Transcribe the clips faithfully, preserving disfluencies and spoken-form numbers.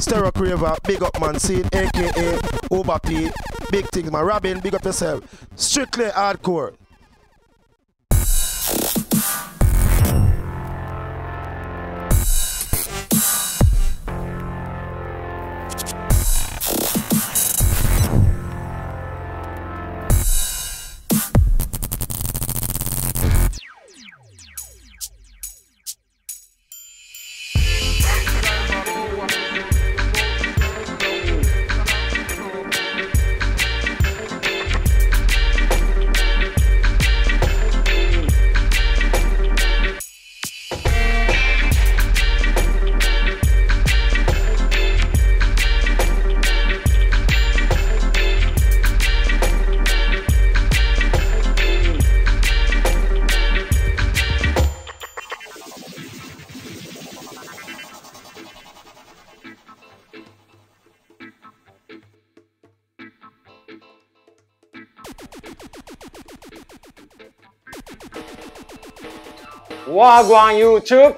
Stereo Crava, big up man, Sid, aka Oba-P, big things man. Robin, big up yourself. Strictly hardcore. Wagwan YouTube!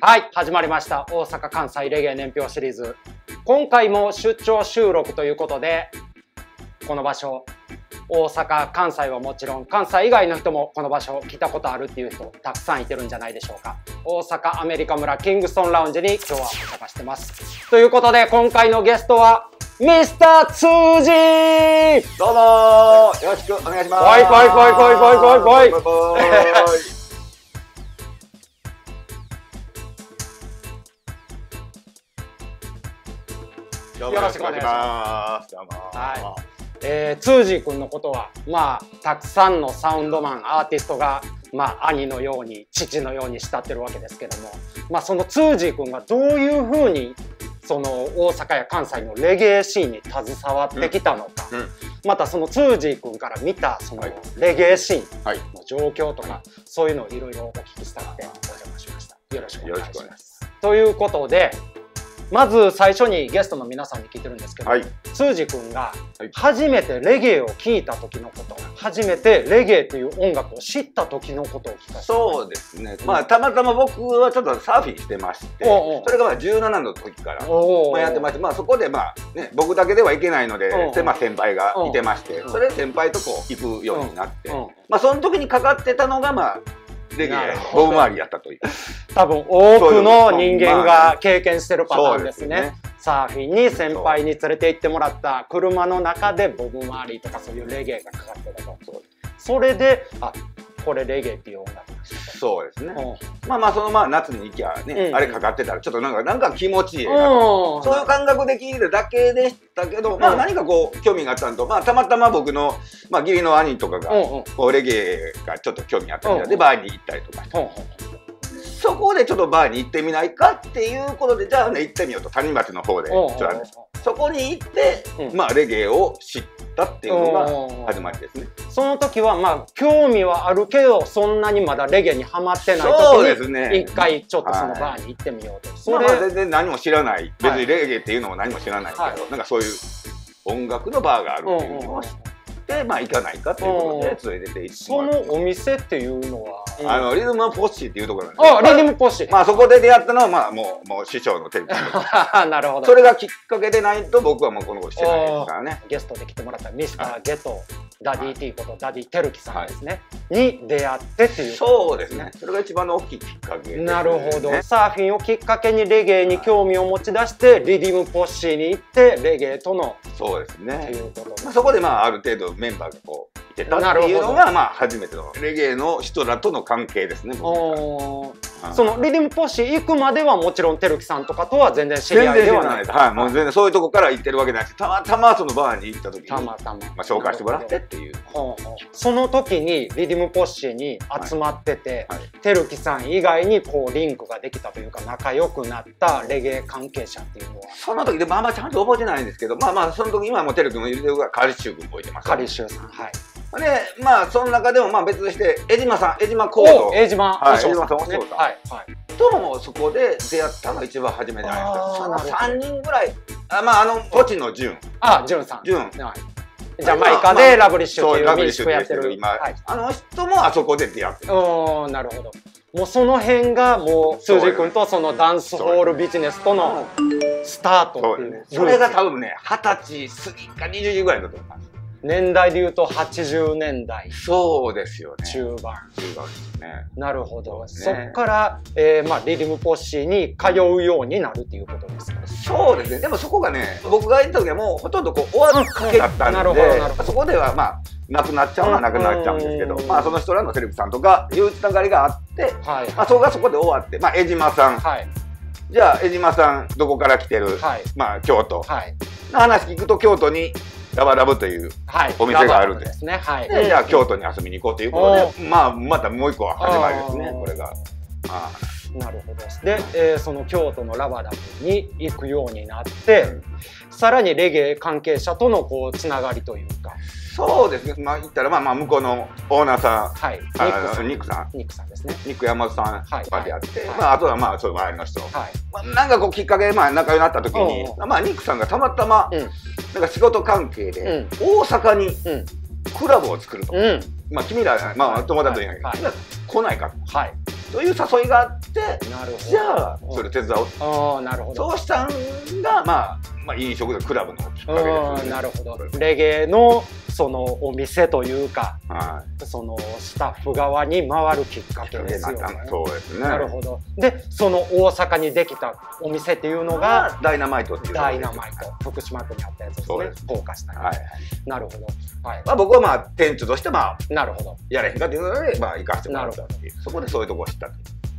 はい、始まりました。大阪・関西レゲエ年表シリーズ。今回も出張収録ということで、この場所、大阪・関西はもちろん、関西以外の人もこの場所来たことあるっていう人、たくさんいてるんじゃないでしょうか。大阪・アメリカ村キングストンラウンジに今日はお邪魔してます。ということで、今回のゲストは、ミスター ツージ！ どうもー、よろしくお願いします。来い来い来い来い来い来い来いよろしくお願いします。はい。えー、ツージー君のことは、まあ、たくさんのサウンドマン、アーティストが、まあ、兄のように、父のように慕ってるわけですけども、まあ、そのツージー君がどういうふうに、その、大阪や関西のレゲエシーンに携わってきたのか、うんうん、またそのツージー君から見た、その、レゲエシーンの状況とか、はい、そういうのをいろいろお聞きしたくて、お邪魔しました。よろしくお願いします。ということで、まず最初にゲストの皆さんに聞いてるんですけど、はい、ツージ君が初めてレゲエを聴いた時のこと、はい、初めてレゲエという音楽を知った時のことを聞かせて。そうですね、うん、まあたまたま僕はちょっとサーフィンしてまして、おうおうそれがまあじゅうななの時からまあやってまして、まあ、そこでまあ、ね、僕だけではいけないので、おうおう先輩がいてまして、それで先輩とこう行くようになって、まあその時にかかってたのがまあレゲエボウ回りやったという。多分多くの人間が経験してるパターンですね。サーフィンに先輩に連れて行ってもらった車の中でボブ・マーリーとかそういうレゲエがかかってたと。それであこれレゲエっていう音楽なんです。そうですね。まあまあそのまあ夏に行きゃねあれかかってたらちょっとなんかなんか気持ちいいなとそういう感覚で聴いてるだけでしたけど、まあ何かこう興味があったのとまあたまたま僕のまあ義理の兄とかがこうレゲエがちょっと興味あったみたいでバーに行ったりとかして。そこでちょっとバーに行ってみないかっていうことでじゃあね行ってみようと谷町の方でちょっとあるんですそこに行って、うん、まあレゲエを知ったっていうのが始まりですね。その時はまあ興味はあるけどそんなにまだレゲエにはまってない時に一回ちょっとそのバーに行ってみようと。それは全然何も知らない別にレゲエっていうのも何も知らないけど、はい、なんかそういう音楽のバーがあるっていうのを知って。でまあ行かないかということで連れて行ってもらってそのお店っていうのはあのリズムはポッシーっていうところなんですけどリズムポッシーまあそこで出会ったのはまあもうもう師匠のテレビなるほどそれがきっかけでないと僕はもうこの子してないですからねゲストで来てもらったミスター ゲトダディ T ことダディテルキさんですねに出会ってっていうそうですねそれが一番の大きいきっかけなるほどサーフィンをきっかけにレゲエに興味を持ち出してリズムポッシーに行ってレゲエとのそうですねそこでまあある程度メンバーがこういてたっていうのがまあ初めてのレゲエの人らとの関係ですね。そのリズムポッシー行くまではもちろんテルキさんとかとは全然知り合いではないです。はい、もう全然そういうとこから行ってるわけじゃなくて、たまたまそのバーに行った時にたまたままあ紹介してもらってっていう。その時にリズムポッシーに集まってて、テルキさん以外にこうリンクができたというか仲良くなったレゲエ関係者っていうのは。その時でもあんまちゃんと覚えてないんですけど、まあまあその時今もテルキもいるがカリシュウ君もいてます。カリシュウさんはい。でまあその中でもまあ別として江島さん江島コード江島さんともそこで出会ったのが一番初めじゃないですか。さんにんぐらいあまああの栃野純あ純さん純ジャマイカでラブリッシュっていう民宿やってるあの人もあそこで出会ってる。なるほど。もうその辺がもうツージー君とそのダンスホールビジネスとのスタートっていうね。それが多分ね、はたち過ぎかにじゅうぐらいだと思います。年代でいうとはちじゅうねんだい。そうですよね。中盤。中盤ですね。なるほど。そっから、えー、まあリリムポッシーに通うようになるっていうことですかね。そうですね。でもそこがね、僕が行った時はもうほとんどこう終わるかけだったんで、そこではまあなくなっちゃうのはなくなっちゃうんですけど、まあその人らのセレクさんとかいうつながりがあって、はい、まあそこがそこで終わって、まあ江島さん。はい、じゃあ江島さんどこから来てる？はい、まあ京都。はい、話聞くと京都に。ラバラブというお店があるんで、じゃあ京都に遊びに行こうということで、まあまたもう一個始まりですね、これが。なるほど。で、その京都のラバラブに行くようになって、さらにレゲエ関係者とのこうつながりというか。そうですね。まあ言ったらまあ向こうのオーナーさん、はい、ニックさん、ニックさんですね。ニック山本さんまでやって、まああとはまあそういう周りの人、なんかこうきっかけまあ仲良くなった時に、まあニックさんがたまたま。なんか仕事関係で大阪にクラブを作ると、まあ君らまあ友達と言えないけど来ないかという誘いがあって、じゃあそれ手伝おうと。そうしたんがまあ飲食でクラブのきっかけですね。なるほど。レゲエのそのお店というか、そのスタッフ側に回るきっかけですよね。そうですね。なるほど。で、その大阪にできたお店っていうのがダイナマイトっていう。ダイナマイト、福島区にあったやつですね。豪華した。はい。なるほど。はい。まあ僕はまあ店長としてまあなるほどやれへんかっていうのでまあ行かせてもらったっていう。そこでそういうとこを知った。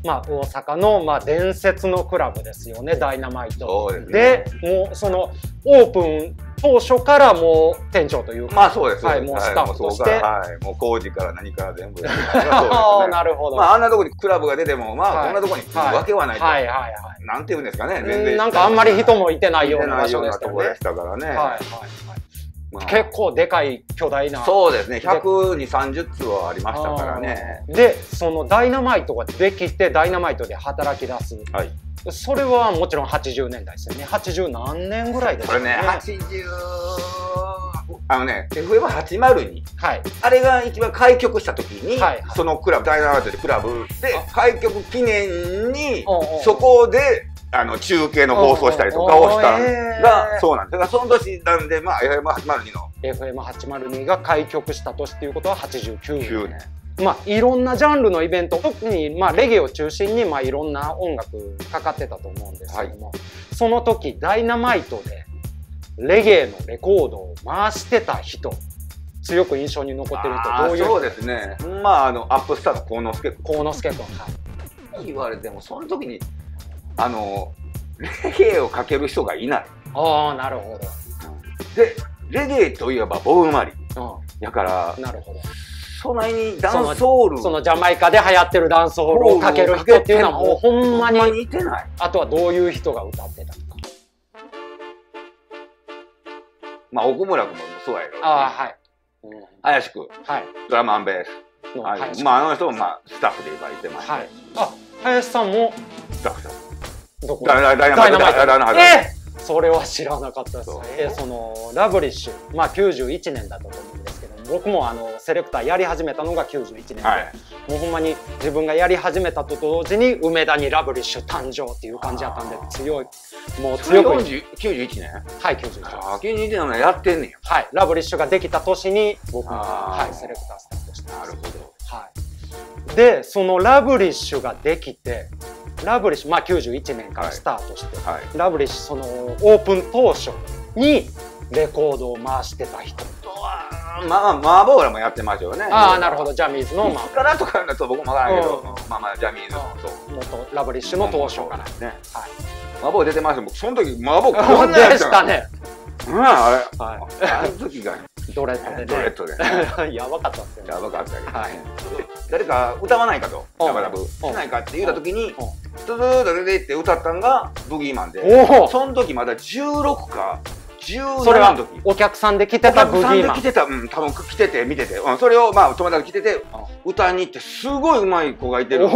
まあ大阪のまあ伝説のクラブですよね。ダイナマイト。で、もうそのオープン。当初からもう店長というか、まあそうです。はい、もうスタッフとして、はい、もう工事から何から全部。ああ、なるほど。まああんなとこにクラブが出ても、まあこんなとこにわけはない。はいはいはい。なんていうんですかね、全然。なんかあんまり人もいてないような場所でしたからね。はいはいはい。結構でかい巨大な。そうですね。ひゃくにじゅう、さんじゅうつうはありましたからね。で、そのダイナマイトができてダイナマイトで働き出す。はい。それはもちろんはちじゅうねんだいですよね。はちじゅうなんねんぐらいですよね。これね、はちじゅう、あのね、エフエムはちまるに、はい、あれが一番開局した時に、はいはい、そのクラブ、ダイナマイトでクラブで、開局記念に、そこで、あの中継の放送したりとかをしたが、そうなんです。だからその年なんで、まあ、エフエムはちまるにの。エフエムはちまるに が開局した年っていうことははちじゅうきゅうねん。まあ、いろんなジャンルのイベント、特に、まあ、レゲエを中心に、まあ、いろんな音楽かかってたと思うんですけども、はい、その時、ダイナマイトで、レゲエのレコードを回してた人、強く印象に残ってる人、どういう人ですか？そうですね。まあ、あの、アップスターの幸之助君。幸之助君。はい。言われても、その時に、あの、レゲエをかける人がいない。ああ、なるほど。で、レゲエといえば、ボブ・マリー。うん。だから、なるほど。そのダンスホール、そのジャマイカで流行ってるダンスホールをかける人っていうのはもうほんまに、あとはどういう人が歌ってたとか、まあ奥村君もそうやろ、ああはい、林君、はい、ドラマンベース、まああの人もまあスタッフで今いてます、はい、あ林さんもスタッフだ、どこ、ダイナマイト、ええ、それは知らなかったです。えそのラブリッシュ、まあきゅうじゅういちねんだと思うんですけど。僕もあのセレクターやり始めたのがきゅうじゅういちねんで、はい、もうほんまに自分がやり始めたと同時に梅田にラブリッシュ誕生っていう感じやったんで、強い、もう強くきゅうじゅういちねん、はい、きゅうじゅういちねん、あきゅうじゅういちねんのやってんねん、はい、ラブリッシュができた年に僕も、はい、セレクタースタートして、なるほど、はい、でそのラブリッシュができて、ラブリッシュまあきゅうじゅういちねんからスタートして、はいはい、ラブリッシュそのオープン当初にレコードを回してた人、まあマーボーラもやってますよね。ああ、なるほど。ジャミーズのマーボーラからとかと僕も分からないけど、まあまあジャミーズの元ラブリッシュの当初からね。はい。マーボー出てますよ。僕その時マーボーこんなやつでしたね。うん、あれ。はい。あの時がドレッドで。ドレッドで。やばかったっすよね。やばかったけど。はい。誰か歌わないかと、ラブラブしないかって言った時に、ずっと出てって歌ったんがブギーマンで。おお。その時まだじゅうろくか。それはお客さんで来てたブギーマン。お客さんで来てた、うん、多分来てて見てて、うん、それをまあ友達が来てて歌いに行ってすごい上手い子がいてる。